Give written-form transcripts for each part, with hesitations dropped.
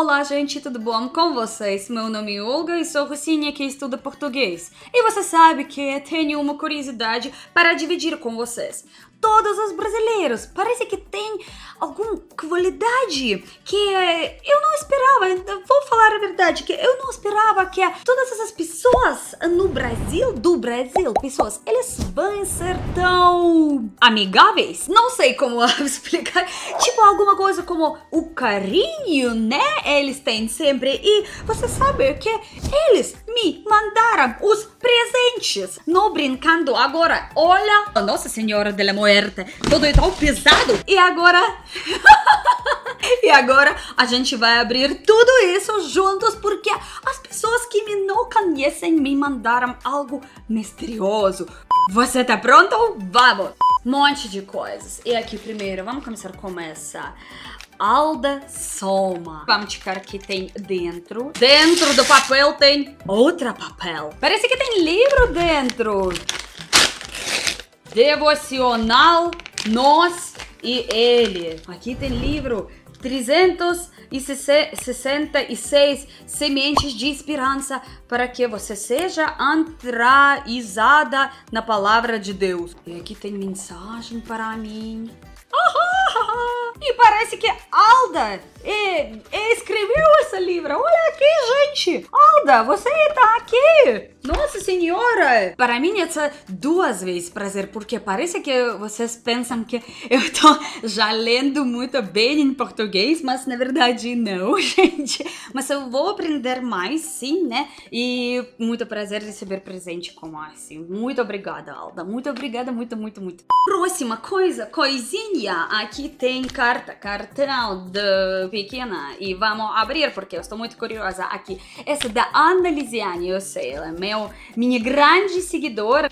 Olá gente, tudo bom com vocês? Meu nome é Olga e sou Russinha que estuda português. E você sabe que tenho uma curiosidade para dividir com vocês. Todos os brasileiros parece que tem alguma qualidade que eu não esperava. Vou falar a verdade, que eu não esperava que todas essas pessoas no Brasil, pessoas, eles vão ser tão amigáveis. Não sei como explicar. Tipo, alguma coisa como o carinho, né? Eles têm sempre. E você sabe que eles me mandaram os presentes. Não brincando agora. Olha, a Nossa Senhora de la Muerte. Tudo é tão pesado. E agora... E agora a gente vai abrir tudo isso juntos, porque as pessoas que me não conhecem me mandaram algo misterioso. Você tá pronto? Vamos! Um monte de coisas. E aqui primeiro, vamos começar com essa Alda Soma. Vamos checar o que tem dentro. Dentro do papel tem outro papel. Parece que tem livro dentro. Devocional, nós e ele. Aqui tem livro 366 sementes de esperança para que você seja enraizada na palavra de Deus. E aqui tem mensagem para mim. E parece que Alda escreveu esse livro. Olha aqui, gente. Alda, você está aqui. Nossa Senhora. Para mim, essa duas vezes prazer, porque parece que vocês pensam que eu estou já lendo muito bem em português, mas na verdade não, gente. Mas eu vou aprender mais, sim, né? E muito prazer receber presente como assim. Muito obrigada, Alda. Muito obrigada, muito. Próxima coisinha. Aqui tem cartão de pequena. E vamos abrir, porque eu estou muito curiosa aqui. Essa da Ana Lisiane, eu sei, ela é minha grande seguidora.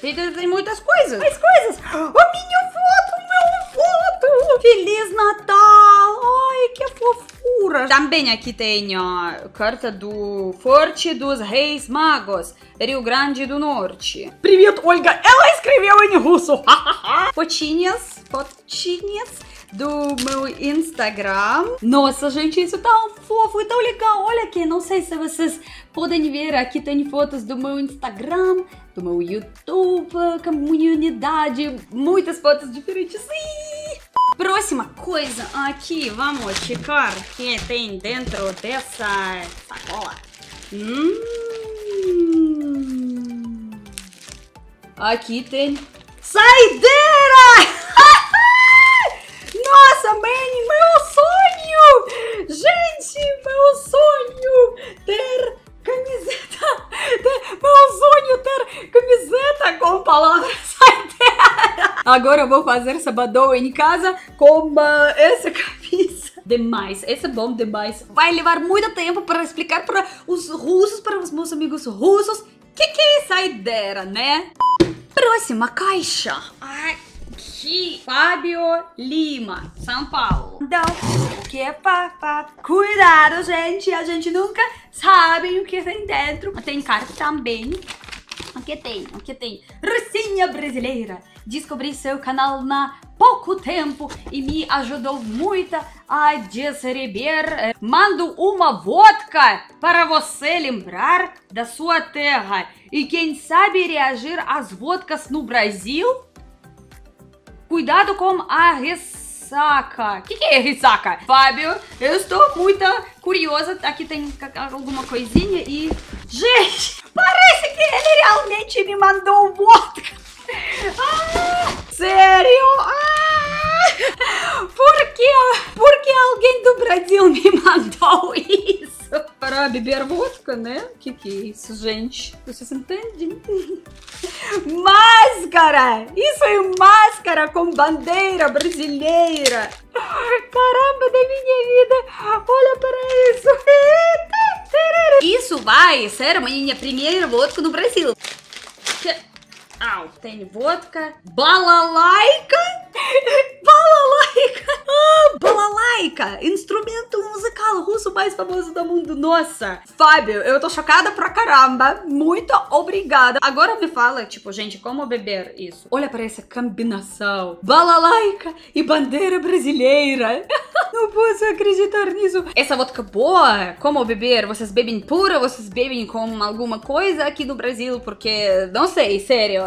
Tem muitas coisas. Mais coisas. A minha foto, meu foto. Feliz Natal. Ai, que fofura. Também aqui tem a carta do Forte dos Reis Magos, Rio Grande do Norte. Привет, Olga. Ela escreveu em russo. Fotinhas do meu Instagram. Nossa, gente, isso tão fofo e tão legal. Olha aqui, não sei se vocês podem ver, aqui tem fotos do meu Instagram, do meu YouTube, comunidade, muitas fotos diferentes. Próxima coisa aqui, vamos checar o que tem dentro dessa sacola. Aqui tem saideira! Nossa, mãe, meu sonho! Gente, meu sonho ter camiseta! Com palavras saideira! Agora eu vou fazer sabadão em casa com essa camisa. Demais, essa é bom demais. Vai levar muito tempo para explicar para os russos, para os meus amigos russos, que é saideira, né? Próxima caixa. Aqui, Fábio Lima, São Paulo. Então, o que é papá? Cuidado, gente, a gente nunca sabe o que tem dentro. Tem carta também. O que tem? Russinha Brasileira. Descobri seu canal na pouco tempo e me ajudou muito a descereber. Mando uma vodka para você lembrar da sua terra e quem sabe reagir às vodkas no Brasil. Cuidado com a ressaca. O que é ressaca? Fábio, eu estou muito curiosa. Aqui tem alguma coisinha e... Gente, parece que ele realmente me mandou vodka. Sério? Por que alguém do Brasil me mandou isso? Para beber vodka, né? Que é isso, gente? Vocês entendem? Máscara! Isso é máscara com bandeira brasileira. Caramba da minha vida! Olha para isso! Isso vai ser minha primeira vodka no Brasil. Tem vodka, balalaika, instrumento musical concurso mais famoso do mundo. Nossa, Fábio, eu tô chocada pra caramba. Muito obrigada. Agora me fala, tipo, gente, como beber isso? Olha pra essa combinação. Balalaica e bandeira brasileira. Não posso acreditar nisso. Essa vodka boa, como beber? Vocês bebem pura? Vocês bebem com alguma coisa aqui do Brasil? Porque, não sei, sério.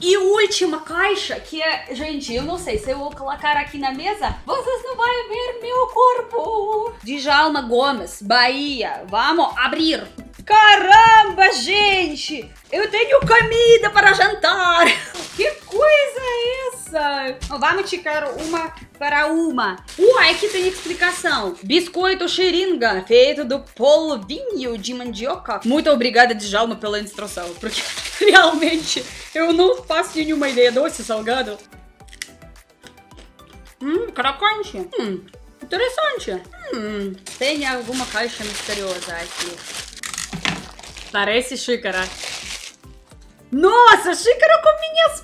E última caixa, que é, gente, eu não sei se eu vou colocar aqui na mesa, vocês não vão ver meu corpo. Djalma Gomes, Bahia, vamos abrir. Caramba, gente, eu tenho comida para jantar. Que coisa é essa? Vamos tirar uma para uma. Uai, aqui tem explicação. Biscoito xeringa, feito do polvinho de mandioca. Muito obrigada, Djalma, pela instrução, porque... realmente, eu não faço nenhuma ideia doce, salgado. Crocante. Interessante. Tem alguma caixa misteriosa aqui. Parece xícara. Nossa, xícara com minhas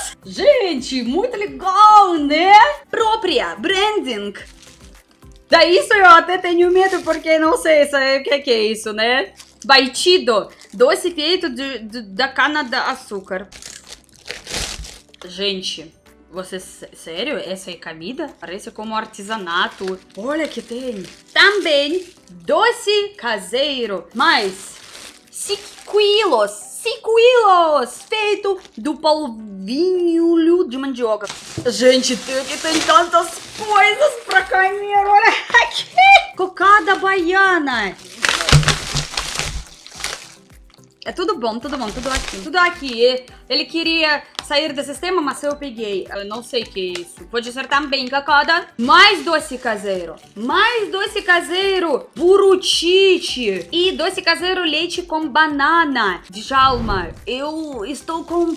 fotos! Gente, muito legal, né? Própria, branding. Daí isso eu até tenho medo, porque não sei o que é isso, né? Batido, doce feito da cana de açúcar. Gente, vocês, sério? Essa é comida? Parece como artesanato. Olha que tem. Também doce caseiro, mas 5 quilos, feito do polvilho de mandioca. Gente, tem tantas coisas pra comer, olha aqui. Cocada baiana. É tudo bom, tudo bom, tudo aqui. Tudo aqui. Ele queria sair do sistema, mas eu peguei. Eu não sei o que é isso. Pode ser também cacada. Mais doce caseiro. Mais doce caseiro. Burutite. E doce caseiro leite com banana. Djalma, eu estou com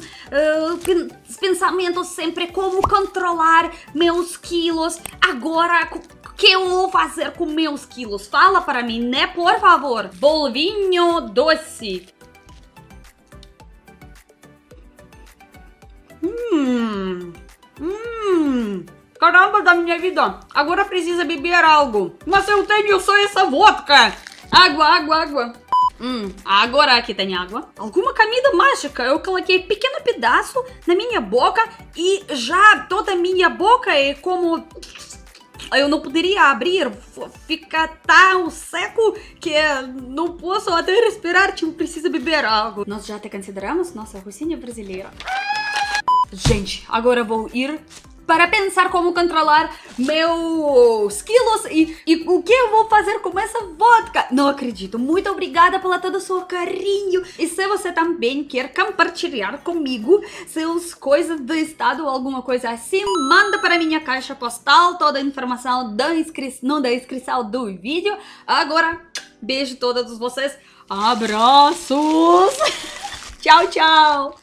pensamentos sempre como controlar meus quilos. Agora... o que eu vou fazer com meus quilos? Fala para mim, né? Por favor. Polvinho doce. Caramba da minha vida. Agora precisa beber algo. Mas eu tenho só essa vodka. Água, água, água. Agora aqui tem água. Alguma comida mágica. Eu coloquei pequeno pedaço na minha boca e já toda a minha boca é como... eu não poderia abrir, fica tão seco que não posso até respirar, tipo, preciso beber algo. Nós já até consideramos nossa Russinha Brasileira. Gente, agora vou ir para pensar como controlar meus quilos e o que eu vou fazer com essa vodka. Não acredito. Muito obrigada pela todo o seu carinho. E se você também quer compartilhar comigo seus coisas do estado ou alguma coisa assim, manda para minha caixa postal toda a informação da inscrição do vídeo. Agora, beijo a todos vocês. Abraços. Tchau, tchau.